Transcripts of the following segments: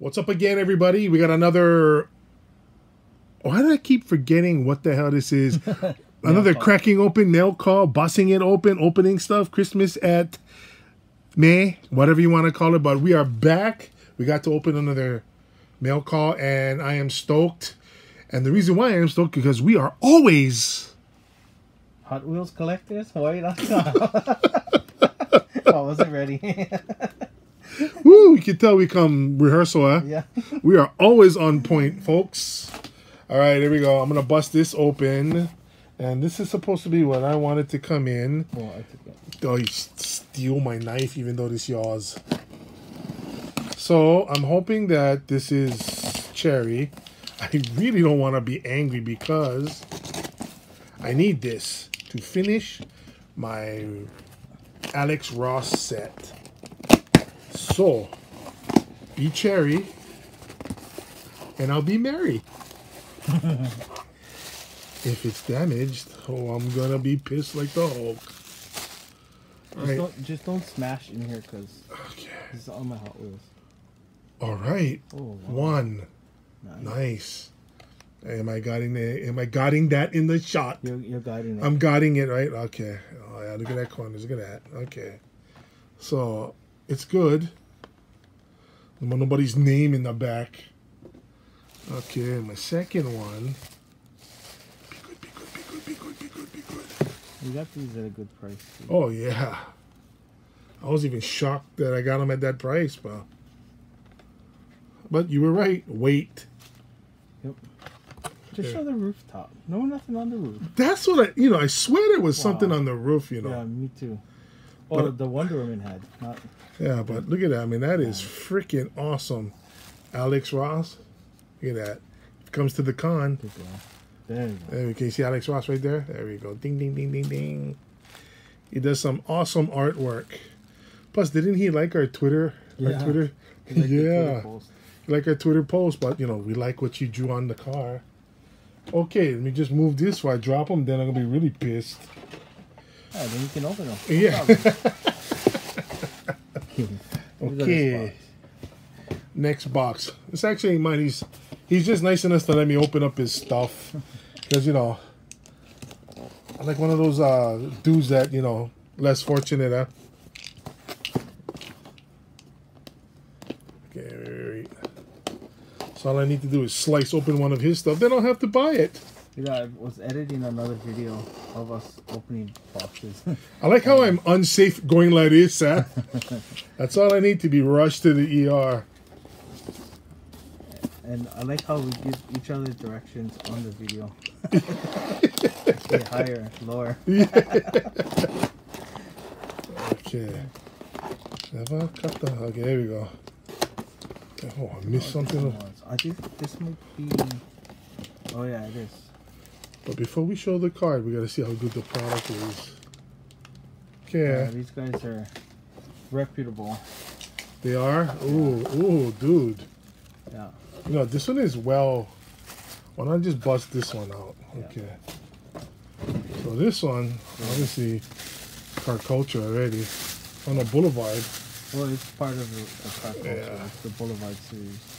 What's up again, everybody? We got another... Why do I keep forgetting what the hell this is? Another cracking open, nail call, busting it open, opening stuff, Christmas at May, whatever you want to call it. But we are back. We got to open another mail call, and I am stoked. And the reason why I am stoked, because we are always... Hot Wheels Collectors Hawaii. I wasn't ready. Woo, you can tell we come rehearsal, huh? Yeah. We are always on point, folks. All right, here we go. I'm going to bust this open. And this is supposed to be what I wanted to come in. Oh, I took that. Oh, you steal my knife even though this is yours. So I'm hoping that this is cherry. I really don't want to be angry because I need this to finish my Alex Ross set. So, be cherry, and I'll be merry. If it's damaged, oh, I'm going to be pissed like the Hulk. Just don't smash in here, because this is all my Hot Wheels. All right. Oh, wow. One. Nice. Am I guiding that in the shot? You're guiding it. I'm guiding it, right? Okay. Oh, yeah, look at that corner. Look at that. Okay. So... it's good. Nobody's name in the back. Okay, my second one. Be good, be good, be good, be good, be good, be good. You got these at a good price too. Oh yeah. I was even shocked that I got them at that price, bro. But you were right. Wait. Yep. Just show the rooftop. No, nothing on the roof. That's what I swear there was something on the roof, Yeah, me too. But, oh, the Wonder Woman had. Not... yeah, but look at that. I mean, that is freaking awesome. Alex Ross. Look at that. It comes to the con. There you go. There, can you see Alex Ross right there? There we go. Ding, ding, ding, ding, ding. He does some awesome artwork. Plus, didn't he like our Twitter? Yeah. Our Twitter? He liked Twitter post. He liked our Twitter post, but, we like what you drew on the car. Okay, let me just move this while I drop them. Then I'm going to be really pissed. Yeah, then you can open them. No Okay. Next box. This actually ain't mine. He's just nice enough to let me open up his stuff. Because, I'm like one of those dudes that, less fortunate, huh? Okay, right. So all I need to do is slice open one of his stuff. Then I'll have to buy it. I was editing another video of us opening boxes. I like how I'm unsafe going like this, huh? That's all I need to be rushed to the ER. And I like how we give each other directions on the video. Say higher, lower. Okay. Never cut the... okay, there we go. Oh, I missed something. I think this might be... oh, yeah, it is. But before we show the card, we gotta see how good the product is. Okay. Yeah, these guys are reputable. They are? Ooh, yeah. Ooh, dude. Yeah. This one is why don't I just bust this one out? Yeah. Okay. So this one, obviously, car culture already. On a Boulevard. Well, it's part of the car culture. Yeah. It's the Boulevard Series.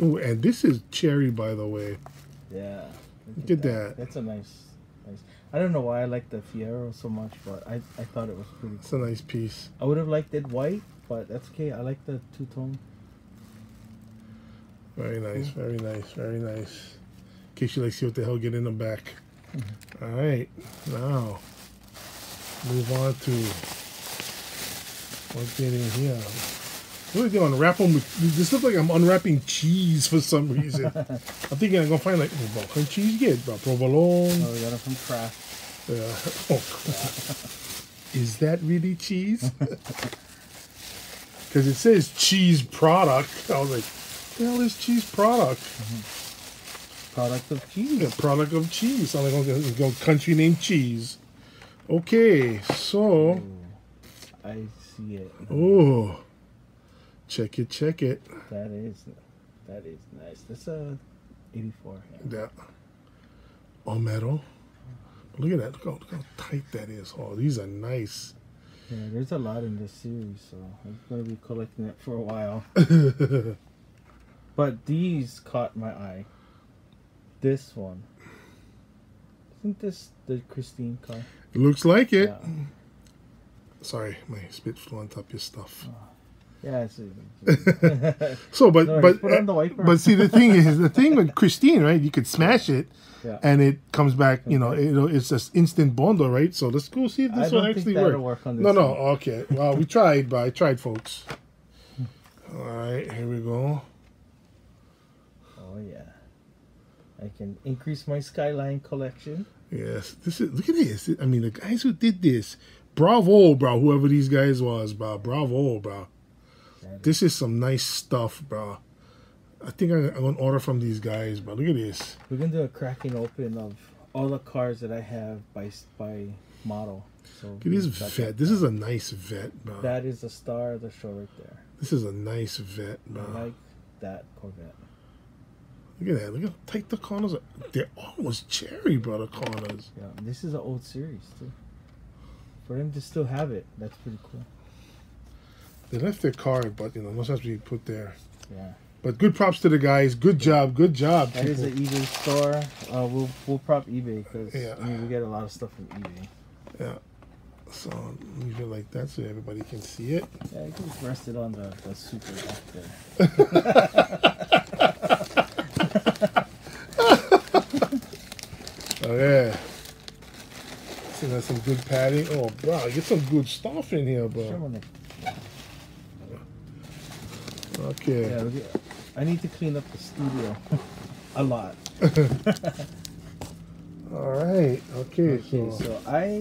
Ooh, and this is cherry, by the way. Yeah. Look at that. That's a nice. I don't know why I like the Fiero so much, but I thought it was pretty cool. It's a nice piece. I would have liked it white, but that's okay. I like the two-tone. Very nice, very nice, very nice. In case you like to see what the hell get in the back. All right, now move on to what's getting here. What are they doing? Wrap them with, this looks like I'm unwrapping cheese for some reason. I'm thinking I'm going to find like, what kind of cheese you get? Provolone. Oh, we got it from Kraft. Yeah. Oh, is that really cheese? Because it says cheese product. I was like, what the hell is cheese product? Product of cheese. Yeah, product of cheese. So I'm like, okay, let's go country name cheese. Okay, so. Ooh, I see it. Oh. Check it, check it. That is nice. That's a 84. Yeah. All metal. Look at that. Look how tight that is. Oh, these are nice. Yeah, there's a lot in this series, so I'm going to be collecting it for a while. But these caught my eye. This one. Isn't this the Christine car? It looks like it. Yeah. Sorry, my spit flew on top of your stuff. Yeah, I see. So, but see, the thing is, the thing with Christine, right? You could smash it, yeah, and it comes back. You know, it's just instant bondo, right? So let's go see if this one actually works. No, no, okay. Well, we tried, but I tried, folks. All right, here we go. Oh yeah, I can increase my Skyline collection. Yes, this is. Look at this. I mean, the guys who did this, bravo, bro. Whoever these guys was, bro, bravo, bro. This is some nice stuff, bro. I think I'm going to order from these guys, bro. Look at this. We're going to do a cracking open of all the cars that I have by model. So look at this Vet. This is a nice Vet, bro. That is the star of the show right there. This is a nice Vet, bro. I like that Corvette. Look at that. Look how tight the corners are. They're almost cherry, bro, the corners. Yeah, this is an old series, too. For them to still have it, that's pretty cool. They left their card, but you know, no sense to be put there. Yeah. But good props to the guys. Good job. Good job. That people. Is an eBay store. We'll prop eBay because I mean, we get a lot of stuff from eBay. Yeah. So leave it like that so everybody can see it. Yeah, you can just rest it on the super back there. Oh yeah. So that's some good padding. Oh bro, get some good stuff in here, bro. Sure. Okay. Yeah, I need to clean up the studio a lot. All right. Okay. So I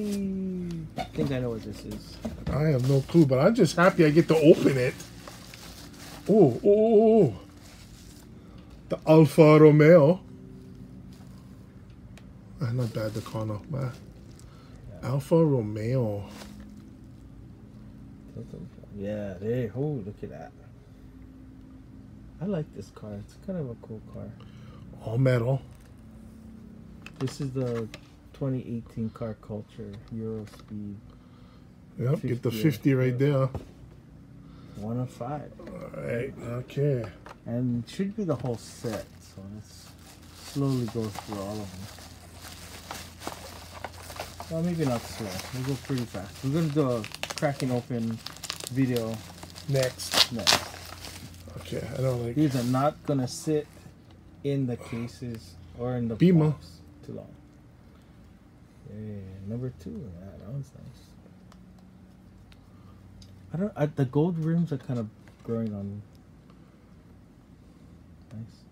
think I know what this is. I have no clue, but I'm just happy I get to open it. Oh, oh, oh, oh. The Alfa Romeo. Not bad, the corner, man. Yeah. Alfa Romeo. Yeah. There. Oh, look at that. I like this car. It's kind of a cool car. All metal. This is the 2018 car culture, Euro Speed. Yep, get the 50 right there. 1 of 5. All right, okay. And it should be the whole set, so let's slowly go through all of them. Well, maybe not slow. We'll go pretty fast. We're going to do a cracking open video next. Okay, I don't like. These are not gonna sit in the cases or in the box too long. Yeah, number 2. Yeah, that one's nice. The gold rims are kind of growing on me. Nice.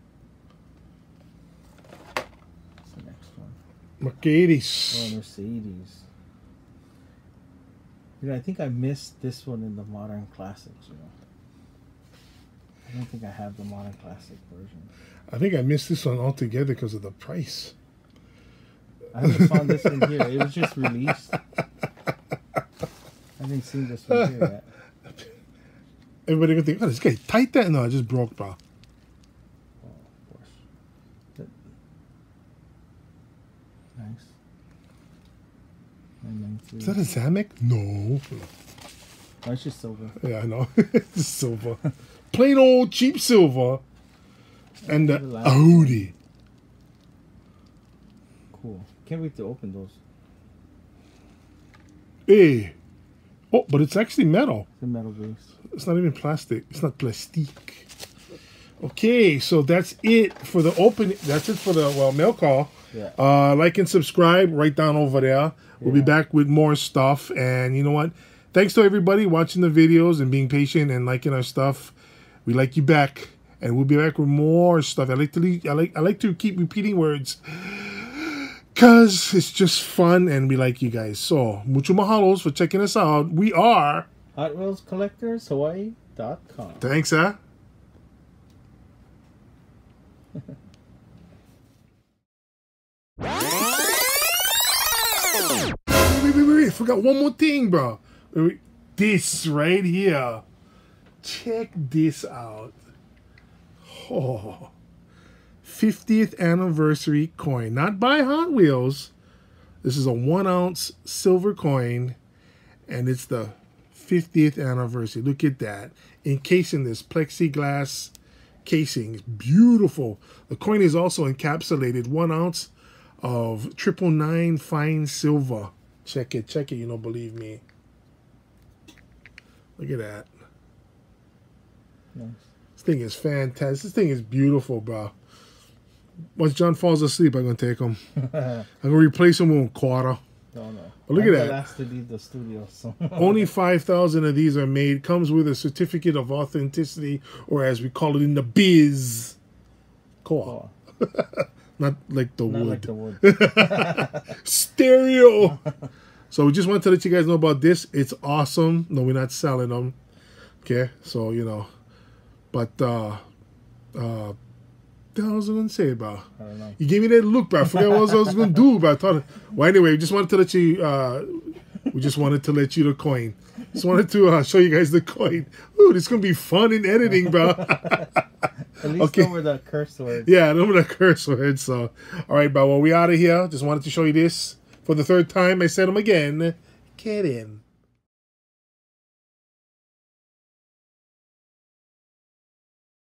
What's the next one? Mercedes. Oh, Mercedes. You know, I think I missed this one in the modern classics. You know. I don't think I have the modern classic version. I think I missed this one altogether because of the price. I haven't found this one here. It was just released. I haven't seen this one here yet. Everybody gonna think, oh, this guy tight that? No, I just broke, bro. Oh, of course. Nice. Is that a Zamek? No. Oh, it's just silver. Yeah, I know. It's silver. Plain old cheap silver and the Audi. Cool. Can't wait to open those. Hey. Oh, but it's actually metal. It's a metal base. It's not even plastic. It's not plastic. Okay, so that's it for the opening. That's it for the, well, mail call. Yeah. Like and subscribe right down over there. Yeah. We'll be back with more stuff. And you know what? Thanks to everybody watching the videos and being patient and liking our stuff. We like you back, and we'll be back with more stuff. I like to keep repeating words, cause it's just fun, and we like you guys. So, mucho mahalos for checking us out. We are Hot Wheels Collectors Hawaii.com. Thanks, huh? wait! I forgot one more thing, bro. This right here. Check this out. Oh, 50th anniversary coin, not by Hot Wheels. This is a 1 ounce silver coin, and it's the 50th anniversary. Look at that. Encased in this plexiglass casing. It's beautiful. The coin is also encapsulated 1 ounce of 999 fine silver. Check it, check it. You don't believe me. Look at that. Nice. This thing is fantastic. This thing is beautiful, bro. Once John falls asleep, I'm gonna take him. I'm gonna replace him with a quarter. No, no. But look at that. That's to leave the studio. So. Only 5,000 of these are made. Comes with a certificate of authenticity, or as we call it in the biz, core. Not like the wood. Like the wood. Stereo. So we just wanted to let you guys know about this. It's awesome. No, we're not selling them. Okay, so you know, but what the hell was I gonna say, bro? I don't know. You gave me that look, bro. I forgot what I was gonna do, bro. I thought. Well, anyway, we just wanted to let you. We just wanted to let you the coin. Just wanted to show you guys the coin. Ooh, this is gonna be fun in editing, bro. At least okay. Over the curse words. Yeah, over the curse words. So, all right, bro. Well, we out of here. Just wanted to show you this for the 3rd time. I said them again. Get in.